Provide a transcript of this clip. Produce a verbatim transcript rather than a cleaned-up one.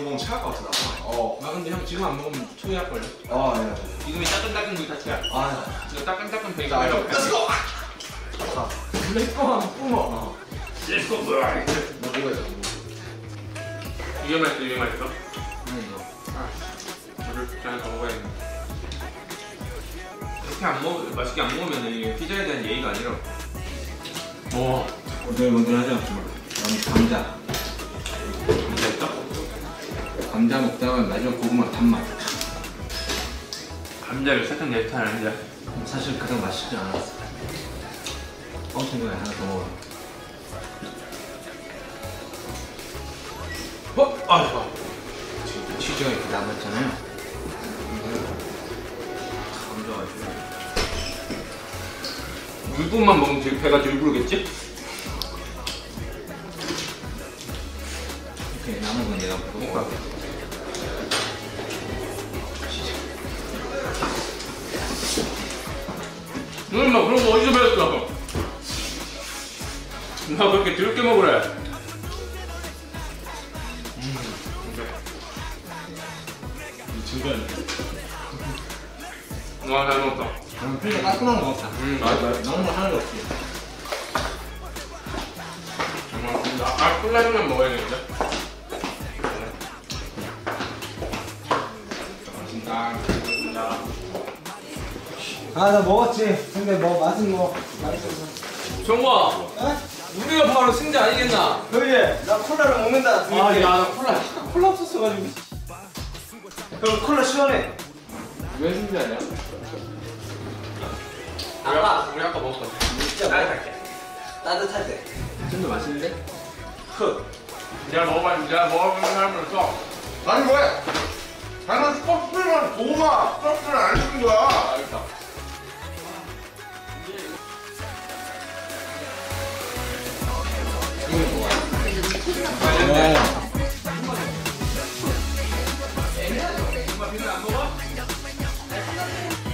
이건 체할 것 같아, 나. 어. 아, 근데 형 지금 안 먹으면 초기할걸. 아, 예. 네. 지금이 따끈따끈 물이 다치야. 아, 예. 이거 따끈따끈 베이글. 아, 렛츠고! 아, 렛츠고만 뿜어. 렛츠고! 뭐 먹어야 돼? 이게 맛있어, 이게 맛있어? 응, 이거. 아, 물을 잘 더 먹어야겠네. 이렇게 안 먹, 맛있게 안 먹으면 피자에 대한 예의가 아니라. 오. 오늘 먼저 하자. 감자. 감자 있다? 감자 먹다가 마지막 고구마 단맛. 감자를 세컨 랩탄 아니야? 사실 가장 맛있지 않았어. 뻥친 거야, 하나 더 먹어. 어? 아, 좋아. 지금 치즈가 이렇게 남았잖아요. 감자가 있어. 물분만 먹으면 되게 배가 덜 부르겠지? 오케이, 남은 건 내가 먹을 거야. 응, 나 그런 거 어디서 배웠어? 나 그렇게 드럽게 먹으래. 음, 이 중간. 와, 잘 먹었다. 난 피자 깔끔한 거 먹었다. 음, 맞아. 너무 하나도 없지. 정말 근데 아, 콜라주만 먹어야겠는데? 아, 나 먹었지. 근데 뭐 맛은 뭐 맛있었어. 정우아, 우리가 바로 승자 아니겠나? 그러게, 나 콜라를 먹는다. 아, 야, 나 콜라, 콜라 없었어가지고. 형, 콜라 시원해. 왜 승자냐? 아빠, 우리 아까 먹었거든. 진짜 따뜻할게. 따뜻할 때. 좀 더 맛있는데? 흑. 내가 먹어봐, 내가 먹어본 사람으로서. 나는 뭐야? 나는 스프만 고구마, 스프를 안 시킨 거야. 알겠다. 안 먹어?